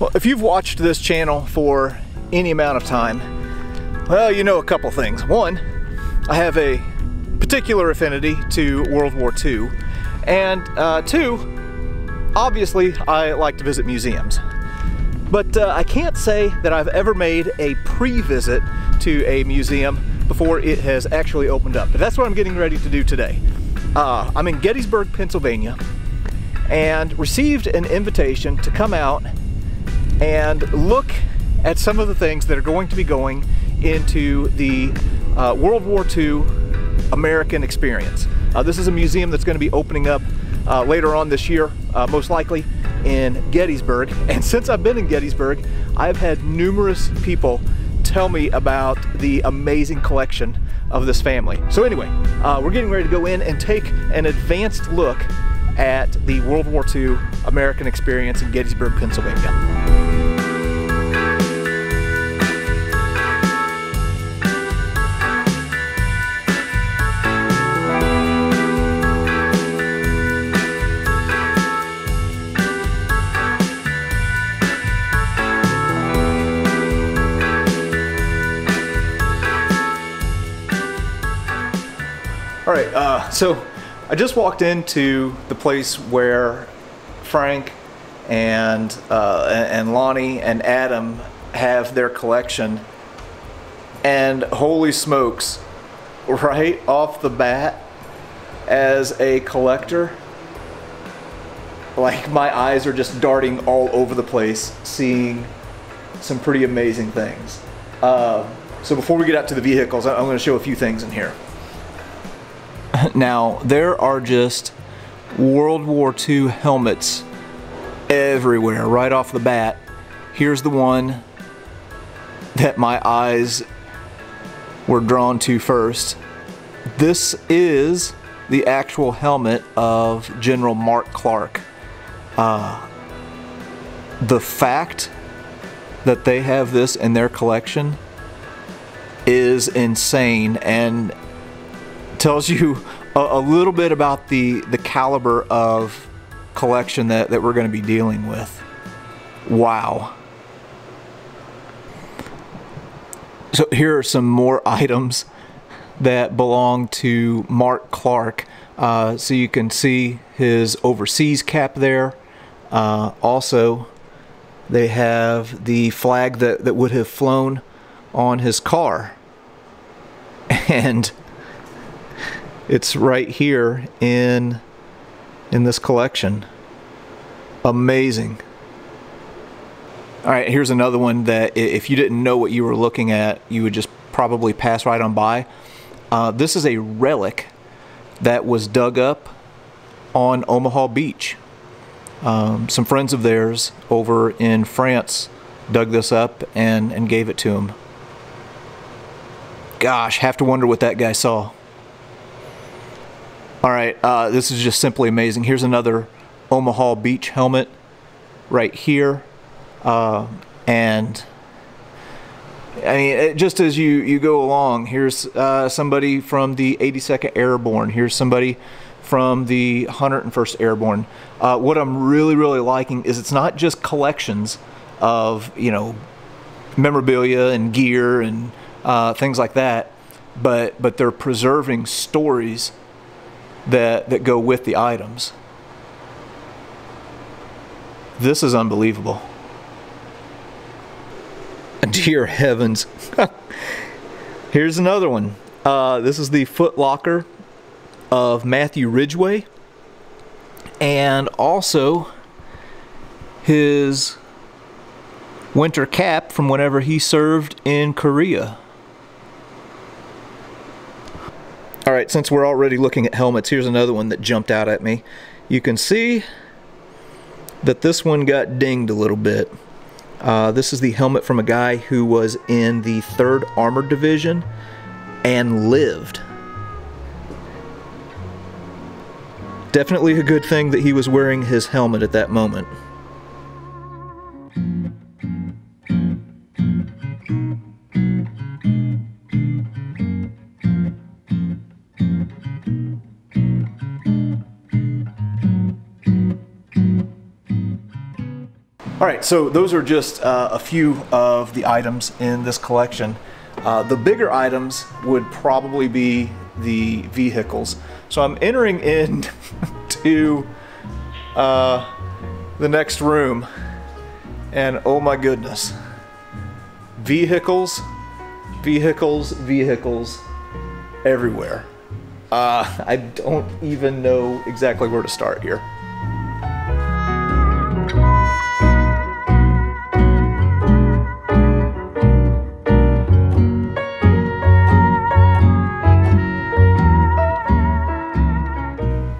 Well, if you've watched this channel for any amount of time, well, you know a couple things. One, I have a particular affinity to World War II, and two, obviously I like to visit museums. But I can't say that I've ever made a pre-visit to a museum before it has actually opened up. But that's what I'm getting ready to do today. I'm in Gettysburg, Pennsylvania, and received an invitation to come out and look at some of the things that are going to be going into the World War II American Experience. This is a museum that's going to be opening up later on this year, most likely in Gettysburg. And since I've been in Gettysburg, I've had numerous people tell me about the amazing collection of this family. So anyway, we're getting ready to go in and take an advanced look at the World War II American Experience in Gettysburg, Pennsylvania. All right, so I just walked into the place where Frank and Lonnie and Adam have their collection, and holy smokes, right off the bat, as a collector, like my eyes are just darting all over the place, seeing some pretty amazing things. So before we get out to the vehicles, I'm going to show a few things in here. Now, there are just World War II helmets everywhere, right off the bat. Here's the one that my eyes were drawn to first. This is the actual helmet of General Mark Clark. The fact that they have this in their collection is insane, and tells you a little bit about the caliber of collection that we're going to be dealing with. Wow. So here are some more items that belong to Mark Clark. So you can see his overseas cap there. Also, they have the flag that would have flown on his car. And it's right here in this collection. Amazing. All right, here's another one that if you didn't know what you were looking at, you would just probably pass right on by. This is a relic that was dug up on Omaha Beach. Some friends of theirs over in France dug this up and gave it to him. Gosh, have to wonder what that guy saw. All right, this is just simply amazing. Here's another Omaha Beach helmet right here. And I mean, just as you go along, here's somebody from the 82nd Airborne. Here's somebody from the 101st Airborne. What I'm really, really liking is it's not just collections of, you know, memorabilia and gear and things like that, but they're preserving stories that go with the items. This is unbelievable. Dear heavens. Here's another one. This is the Foot Locker of Matthew Ridgway, and also his winter cap from whenever he served in Korea. All right, since we're already looking at helmets, here's another one that jumped out at me. You can see that this one got dinged a little bit. This is the helmet from a guy who was in the 3rd Armored Division and lived. Definitely a good thing that he was wearing his helmet at that moment. All right, so those are just a few of the items in this collection. The bigger items would probably be the vehicles. So I'm entering into the next room, and oh my goodness. Vehicles, vehicles, vehicles everywhere. I don't even know exactly where to start here.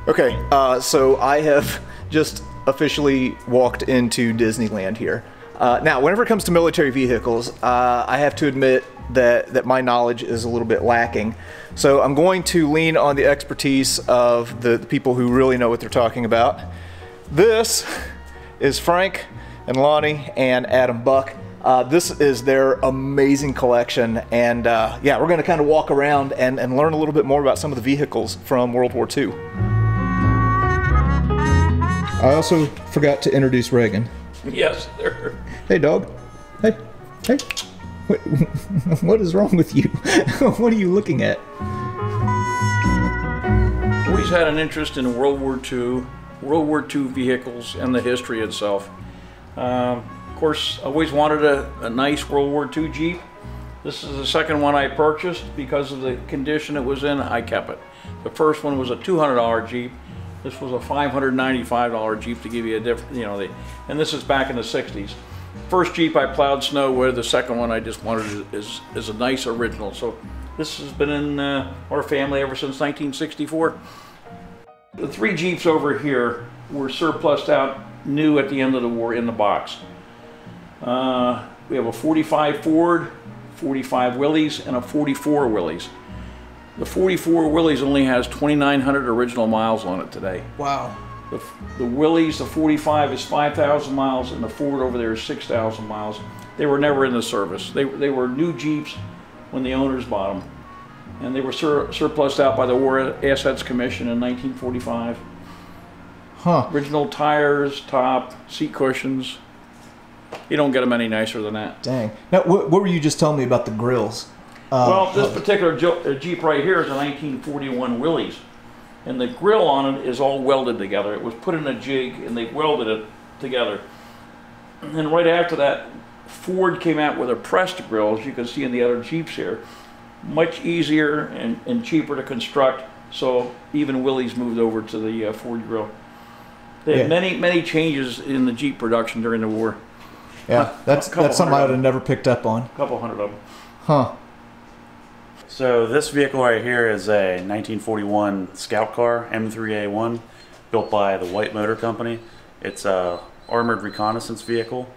Okay, so I have just officially walked into Disneyland here. Now, whenever it comes to military vehicles, I have to admit that my knowledge is a little bit lacking. So I'm going to lean on the expertise of the people who really know what they're talking about. This is Frank and Lonnie and Adam Buck. This is their amazing collection, and yeah, we're gonna kind of walk around and learn a little bit more about some of the vehicles from World War II. I also forgot to introduce Reagan. Yes, sir. Hey, dog. Hey. Hey. What is wrong with you? What are you looking at? Always had an interest in World War II, World War II vehicles, and the history itself. Of course, I always wanted a nice World War II Jeep. This is the second one I purchased because of the condition it was in. I kept it. The first one was a $200 Jeep. This was a $595 Jeep, to give you a different, you know, and this is back in the 60s. First Jeep I plowed snow with, the second one I just wanted is a nice original. So this has been in our family ever since 1964. The three Jeeps over here were surplused out new at the end of the war in the box. We have a 45 Ford, 45 Willys, and a 44 Willys. The 44 Willys only has 2,900 original miles on it today. Wow. The Willys, the 45 is 5,000 miles, and the Ford over there is 6,000 miles. They were never in the service. They were new Jeeps when the owners bought them. And they were surplused out by the War Assets Commission in 1945. Huh. Original tires, top, seat cushions. You don't get them any nicer than that. Dang. Now, what were you just telling me about the grills? Well, this particular Jeep right here is a 1941 Willys, and the grill on it is all welded together. It was put in a jig, and they welded it together. And then right after that, Ford came out with a pressed grill, as you can see in the other Jeeps here. Much easier and cheaper to construct, so even Willys moved over to the Ford grill. They had many, many changes in the Jeep production during the war. Yeah, that's something I would have never picked up on. A couple hundred of them. Huh. So this vehicle right here is a 1941 scout car, M3A1, built by the White Motor Company. It's an armored reconnaissance vehicle,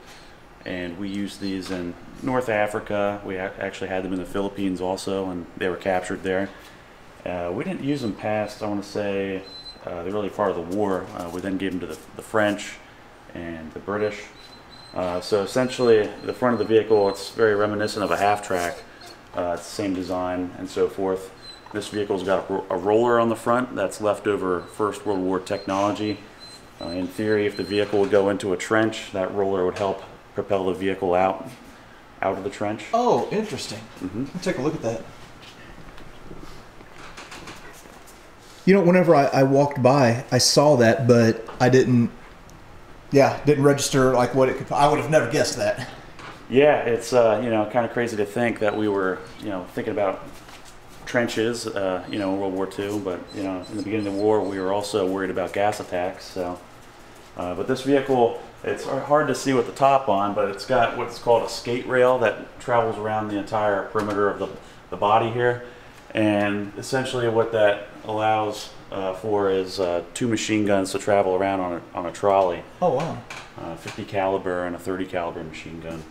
and we used these in North Africa. We actually had them in the Philippines also, and they were captured there. We didn't use them past, I want to say, the early part of the war. We then gave them to the French and the British. So essentially, the front of the vehicle, it's very reminiscent of a half-track. It's the same design and so forth. This vehicle's got a roller on the front that's left over First World War technology. In theory, if the vehicle would go into a trench, that roller would help propel the vehicle out of the trench. Oh, interesting. Mm-hmm. Let's take a look at that. You know, whenever I walked by, I saw that, but I didn't register like what it could. I would have never guessed that. Yeah, it's you know, kind of crazy to think that we were, you know, thinking about trenches, you know, in World War II, but you know, in the beginning of the war, we were also worried about gas attacks. So, but this vehicle, it's hard to see with the top on, but it's got what's called a skate rail that travels around the entire perimeter of the body here, and essentially what that allows for is two machine guns to travel around on a trolley. Oh wow! 50 caliber and a 30 caliber machine gun.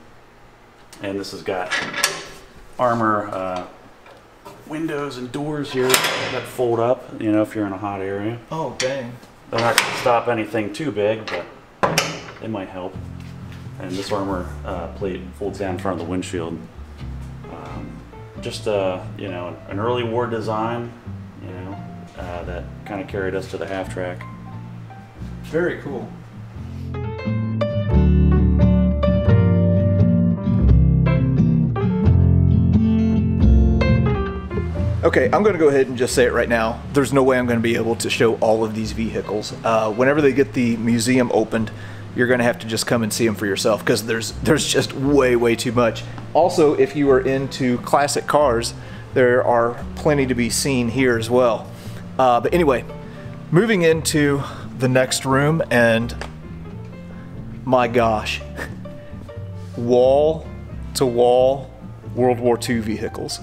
And this has got armor windows and doors here that fold up, you know, if you're in a hot area. Oh, dang. They're not going to stop anything too big, but they might help. And this armor plate folds down in front of the windshield. Just, you know, an early war design, you know, that kind of carried us to the half-track. Very cool. Okay, I'm gonna go ahead and just say it right now. There's no way I'm gonna be able to show all of these vehicles. Whenever they get the museum opened, you're gonna have to just come and see them for yourself, because there's just way too much. Also, if you are into classic cars, there are plenty to be seen here as well. But anyway, moving into the next room, and my gosh, wall to wall World War II vehicles.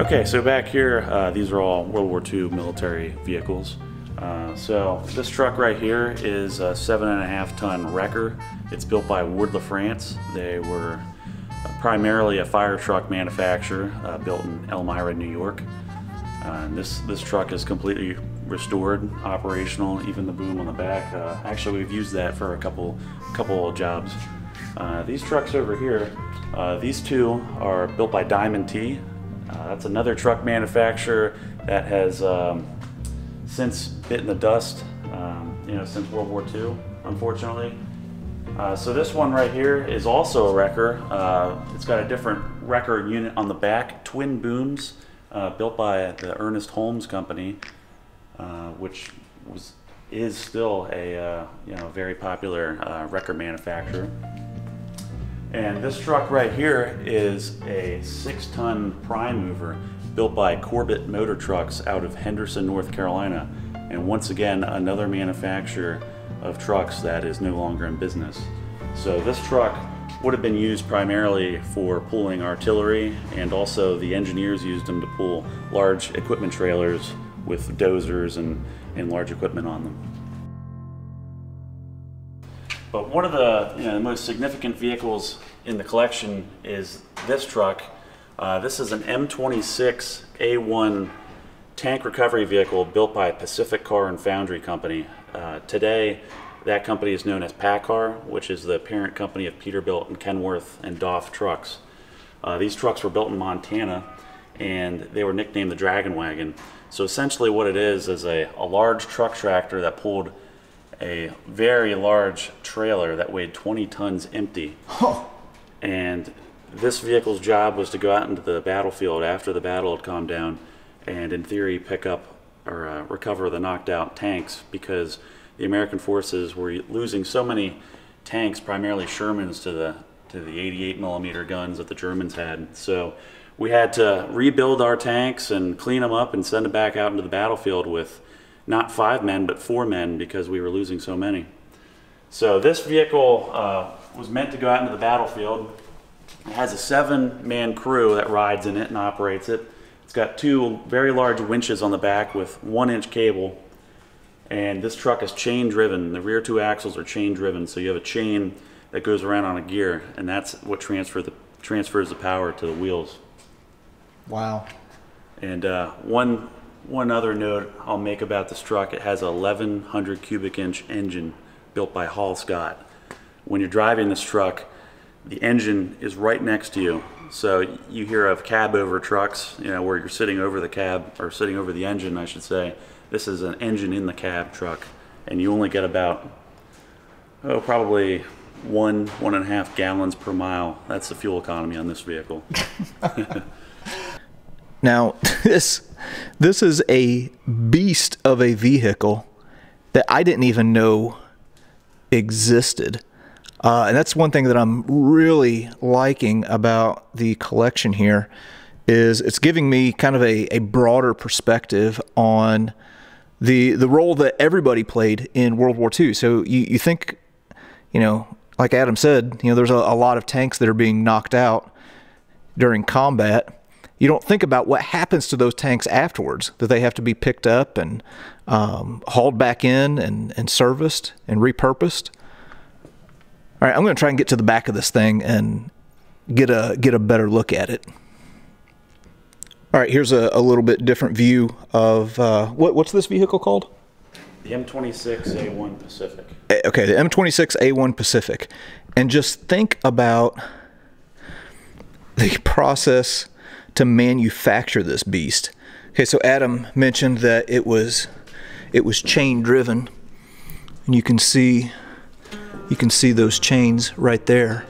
Okay, so back here, these are all World War II military vehicles. So this truck right here is a 7.5-ton wrecker. It's built by Ward La France. They were primarily a fire truck manufacturer, built in Elmira, New York. And this truck is completely restored, operational, even the boom on the back. Actually, we've used that for a couple of jobs. These trucks over here, these two are built by Diamond T. That's another truck manufacturer that has since bitten the dust, since World War II, unfortunately. So this one right here is also a wrecker. It's got a different wrecker unit on the back, twin booms, built by the Ernest Holmes Company, which is still a very popular wrecker manufacturer. And this truck right here is a 6-ton prime mover built by Corbett Motor Trucks out of Henderson, North Carolina. And once again, another manufacturer of trucks that is no longer in business. So this truck would have been used primarily for pulling artillery, and also the engineers used them to pull large equipment trailers with dozers and large equipment on them. But one of the most significant vehicles in the collection is this truck. This is an M26A1 tank recovery vehicle built by Pacific Car and Foundry Company. Today, that company is known as PACCAR, which is the parent company of Peterbilt and Kenworth and Doff trucks. These trucks were built in Montana, and they were nicknamed the Dragon Wagon. So essentially what it is a large truck tractor that pulled a very large trailer that weighed 20 tons empty. Huh. And this vehicle's job was to go out into the battlefield after the battle had calmed down and, in theory, pick up or recover the knocked out tanks, because the American forces were losing so many tanks, primarily Shermans, to the 88mm guns that the Germans had. So we had to rebuild our tanks and clean them up and send them back out into the battlefield with not 5 men, but 4 men, because we were losing so many. So this vehicle was meant to go out into the battlefield. It has a 7-man crew that rides in it and operates it. It's got 2 very large winches on the back with 1-inch cable. And this truck is chain driven. The rear 2 axles are chain driven. So you have a chain that goes around on a gear, and that's what transfers the power to the wheels. Wow. And one other note I'll make about this truck, it has a 1,100 cubic inch engine built by Hall Scott. When you're driving this truck, the engine is right next to you. So you hear of cab over trucks, where you're sitting over the cab, or sitting over the engine, I should say. This is an engine in the cab truck, and you only get about, probably 1.5 gallons per mile. That's the fuel economy on this vehicle. Now, this is a beast of a vehicle that I didn't even know existed. And that's one thing that I'm really liking about the collection here, is it's giving me kind of a broader perspective on the role that everybody played in World War II. So you think, like Adam said, there's a lot of tanks that are being knocked out during combat. You don't think about what happens to those tanks afterwards, that they have to be picked up and hauled back in and serviced and repurposed. All right, I'm going to try and get to the back of this thing and get a better look at it. All right, here's a little bit different view of what's this vehicle called? The M26A1 Pacific. Okay, the M26A1 Pacific. And just think about the process to manufacture this beast. Okay, so Adam mentioned that it was chain driven, and you can see You can see those chains right there.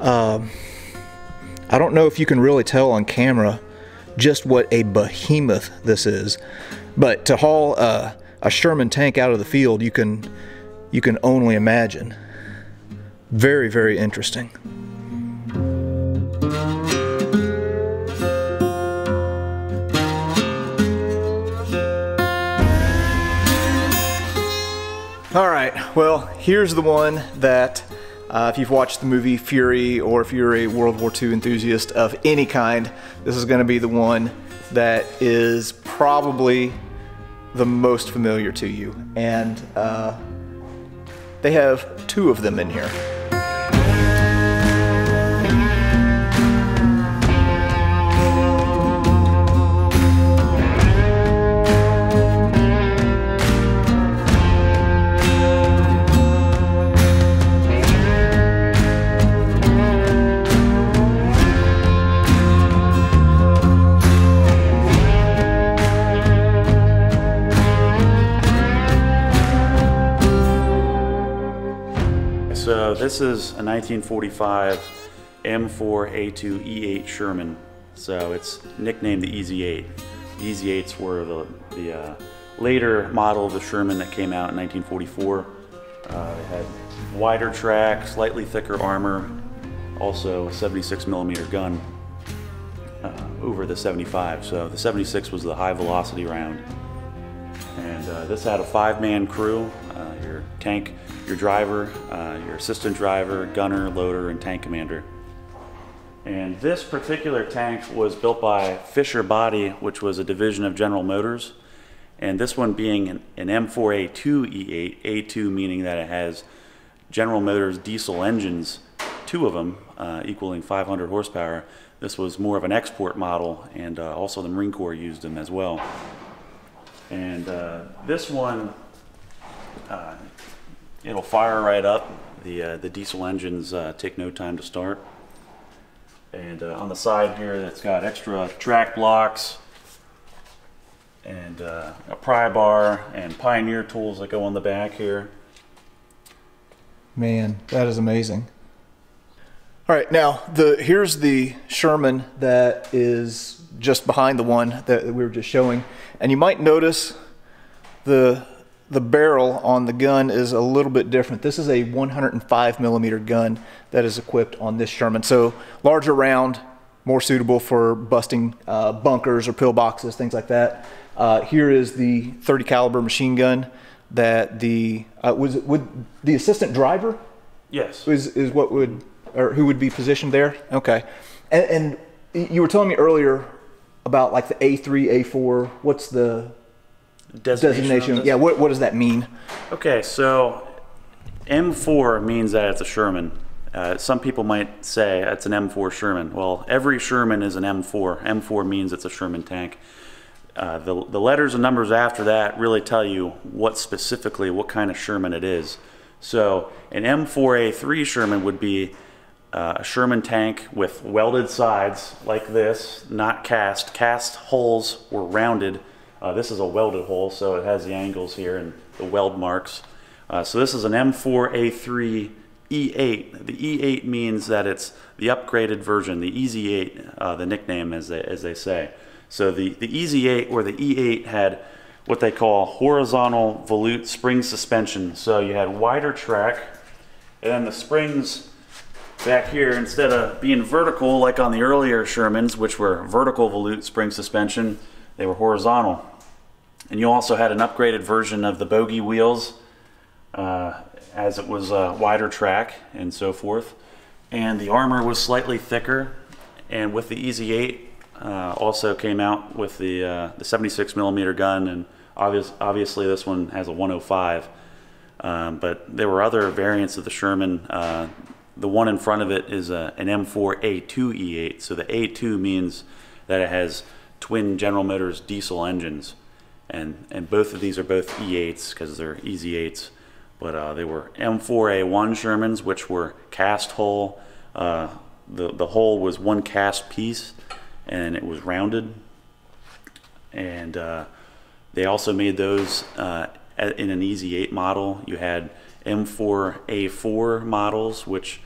I don't know if you can really tell on camera just what a behemoth this is, but to haul a Sherman tank out of the field, you can only imagine. Very, very interesting. All right, well, here's the one that if you've watched the movie Fury, or if you're a World War II enthusiast of any kind, this is going to be the one that is probably the most familiar to you. And they have two of them in here. So this is a 1945 M4A2E8 Sherman. So it's nicknamed the Easy 8. The Easy 8s were the later model of the Sherman that came out in 1944. It had wider track, slightly thicker armor, also a 76mm gun over the 75. So the 76 was the high velocity round. And this had a 5-man crew, your tank, your driver, your assistant driver, gunner, loader, and tank commander. And this particular tank was built by Fisher Body, which was a division of General Motors. And this one being an M4A2E8, A2 meaning that it has General Motors diesel engines, two of them, equaling 500 horsepower. This was more of an export model, and also the Marine Corps used them as well. And this one, it'll fire right up. The diesel engines take no time to start. And on the side here, it's got extra track blocks and a pry bar and pioneer tools that go on the back here. Man, that is amazing. All right, now here's the Sherman that is just behind the one that we were just showing. And you might notice the barrel on the gun is a little bit different. This is a 105mm gun that is equipped on this Sherman. So larger round, more suitable for busting bunkers or pillboxes, things like that. Here is the 30 caliber machine gun that would the assistant driver? Yes. Is what would, or who would be positioned there? Okay. And you were telling me earlier about like the A3, A4, what's the designation? Yeah, what does that mean? Okay, so M4 means that it's a Sherman. Some people might say it's an M4 Sherman. Well, every Sherman is an M4. M4 means it's a Sherman tank. The letters and numbers after that really tell you what specifically, what kind of Sherman it is. So an M4A3 Sherman would be a Sherman tank with welded sides like this, not cast. Cast holes were rounded. This is a welded hole, so it has the angles here and the weld marks. So this is an M4A3 E8. The E8 means that it's the upgraded version, the Easy 8, the nickname as they say. So the Easy 8 or the E8 had what they call horizontal volute spring suspension. So you had wider track, and then the springs back here, instead of being vertical like on the earlier Shermans, which were vertical volute spring suspension, they were horizontal. And you also had an upgraded version of the bogey wheels as it was a wider track and so forth. And the armor was slightly thicker. And with the Easy 8 also came out with the 76mm gun, and obviously this one has a 105. But there were other variants of the Sherman. The one in front of it is an M4A2E8. So the A2 means that it has twin General Motors diesel engines, and both of these are both E8s because they're Easy 8s, but they were M4A1 Shermans, which were cast hole. The hole was one cast piece and it was rounded, and they also made those in an Easy 8 model. You had M4A4 models, which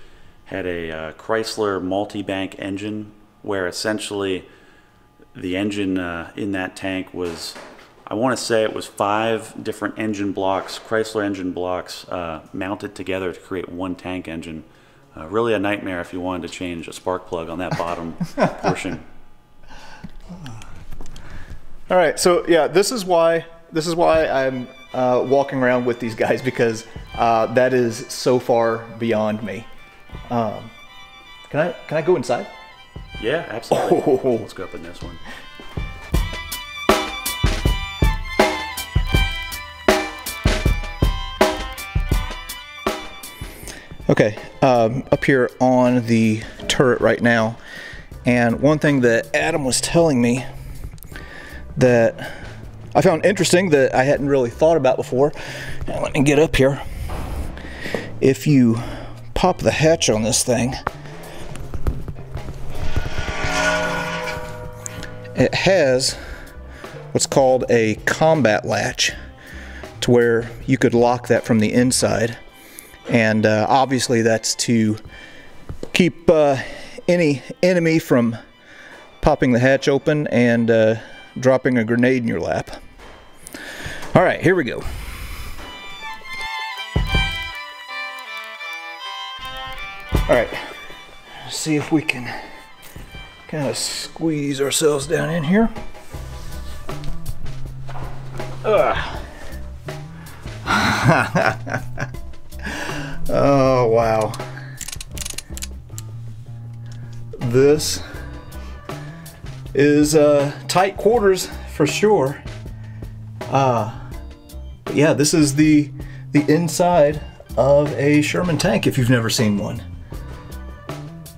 had a Chrysler multi-bank engine, where essentially the engine in that tank was, I want to say it was 5 different engine blocks, Chrysler engine blocks, mounted together to create one tank engine. Really a nightmare if you wanted to change a spark plug on that bottom portion. All right, so yeah, this is why I'm walking around with these guys, because that is so far beyond me. Can I go inside? Yeah, absolutely. Oh. Let's go up in this one. Okay, up here on the turret right now, and one thing that Adam was telling me that I found interesting that I hadn't really thought about before, and let me get up here. If you pop the hatch on this thing, it has what's called a combat latch, to where you could lock that from the inside, and obviously that's to keep any enemy from popping the hatch open and dropping a grenade in your lap. All right, here we go. All right, let's see if we can kind of squeeze ourselves down in here. Oh, wow. This is tight quarters for sure. Yeah, this is the inside of a Sherman tank if you've never seen one.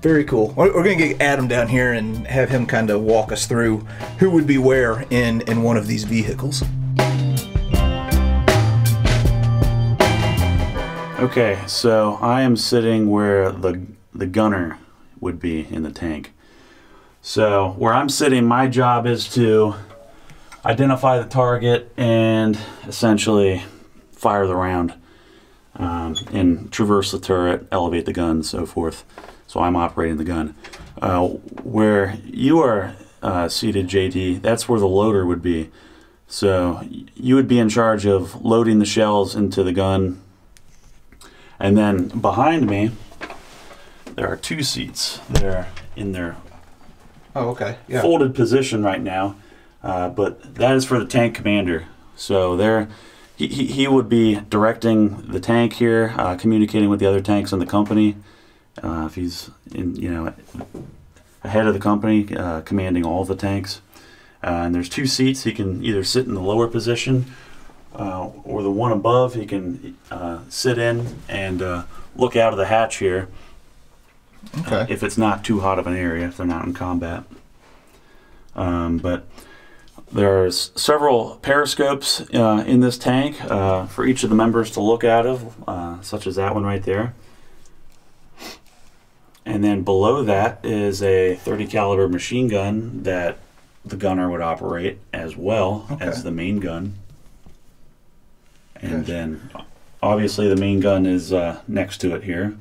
Very cool. We're gonna get Adam down here and have him kind of walk us through who would be where in one of these vehicles. Okay, so I am sitting where the gunner would be in the tank. So where I'm sitting, my job is to identify the target and essentially fire the round and traverse the turret, elevate the gun, so forth. So I'm operating the gun. Where you are seated, JD, that's where the loader would be. So you would be in charge of loading the shells into the gun. And then behind me, there are 2 seats. They're in their folded position right now, but that is for the tank commander. So there, he would be directing the tank here, communicating with the other tanks in the company. If he's in, you know, ahead of the company, commanding all the tanks, and there's 2 seats. He can either sit in the lower position, or the one above. He can sit in and look out of the hatch here. Okay. If it's not too hot of an area, if they're not in combat. But there's several periscopes in this tank for each of the members to look out of, such as that one right there. And then below that is a 30 caliber machine gun that the gunner would operate as well as the main gun. And then obviously the main gun is next to it here.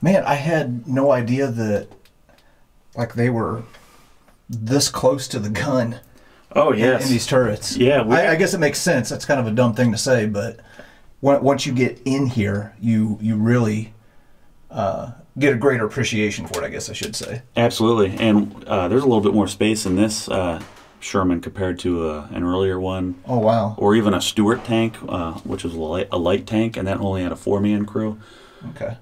Man, I had no idea that like they were this close to the gun. Oh, yes. In these turrets. Yeah. I guess it makes sense. That's kind of a dumb thing to say, but once you get in here, you really... get a greater appreciation for it, I guess I should say. Absolutely, and there's a little bit more space in this Sherman compared to an earlier one. Oh, wow. Or even a Stewart tank, which is a light tank, and that only had a 4-man crew. Okay.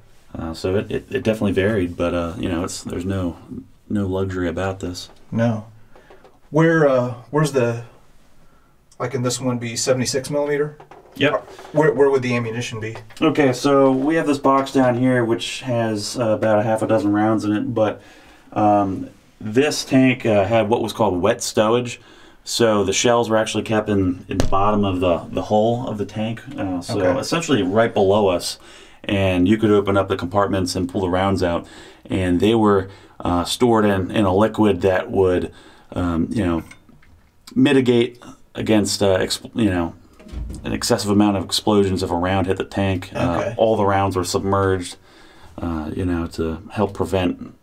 So it definitely varied, but you know, there's no luxury about this. No. Where's the, like in this one, be 76 millimeter? Yep. Where would the ammunition be? Okay, so we have this box down here which has about half a dozen rounds in it, but this tank had what was called wet stowage, so the shells were actually kept in the bottom of the hull of the tank, so essentially right below us, and you could open up the compartments and pull the rounds out, and they were stored in a liquid that would, you know, mitigate against, you know, an excessive amount of explosions if a round hit the tank. Okay. All the rounds were submerged, you know, to help prevent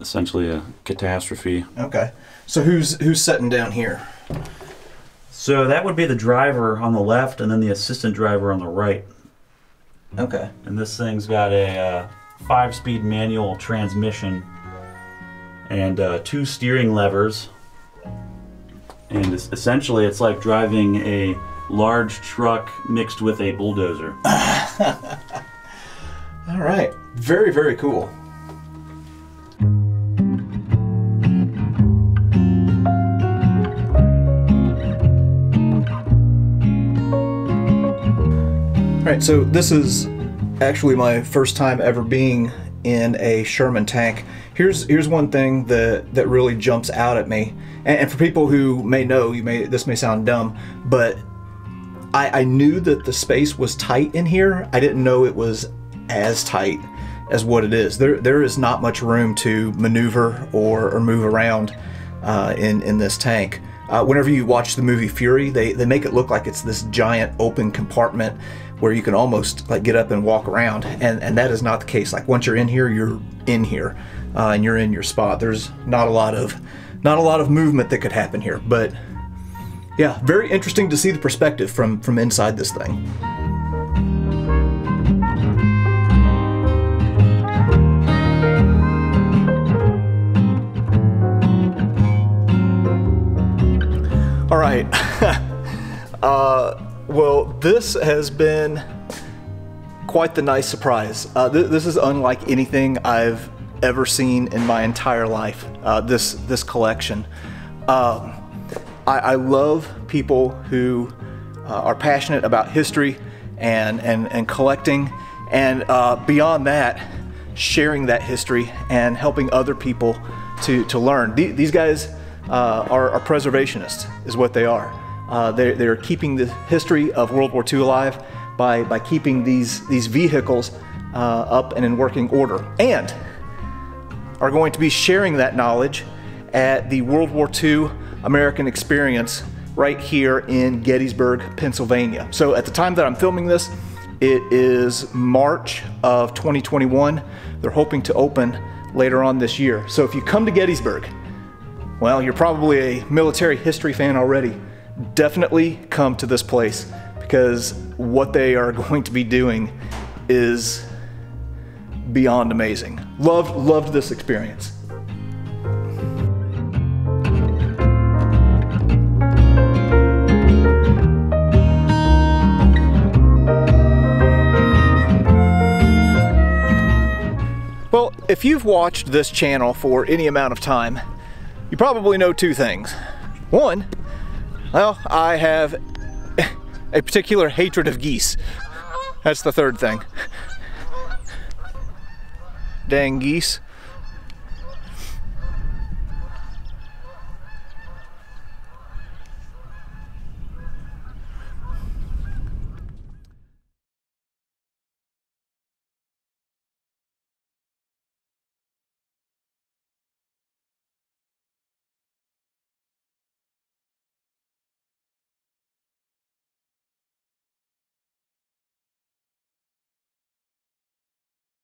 essentially a catastrophe. Okay. So who's sitting down here? So that would be the driver on the left and then the assistant driver on the right. Okay. And this thing's got a 5-speed manual transmission and 2 steering levers. And it's, essentially it's like driving a large truck mixed with a bulldozer. All right. Very, very cool. All right, so this is actually my first time ever being in a Sherman tank. Here's one thing that really jumps out at me, and for people who may know, this may sound dumb, but I knew that the space was tight in here. I didn't know it was as tight as what it is. There is not much room to maneuver or move around in this tank. Whenever you watch the movie Fury, they make it look like it's this giant open compartment where you can almost like get up and walk around, and that is not the case. Like once you're in here, and you're in your spot. There's not a lot of movement that could happen here. But yeah, very interesting to see the perspective from inside this thing. All right, well, this has been quite the nice surprise. This is unlike anything I've ever seen in my entire life, this collection. I love people who are passionate about history and collecting, and beyond that, sharing that history and helping other people to learn. These guys are preservationists, is what they are. They're keeping the history of World War II alive by keeping these vehicles up and in working order, and are going to be sharing that knowledge at the World War II American Experience right here in Gettysburg, Pennsylvania. So at the time that I'm filming this, it is March of 2021. They're hoping to open later on this year. So if you come to Gettysburg, well, you're probably a military history fan already. Definitely come to this place, because what they are going to be doing is beyond amazing. Loved this experience. Well, if you've watched this channel for any amount of time, you probably know two things. One, well, I have a particular hatred of geese. That's the third thing. Dang geese.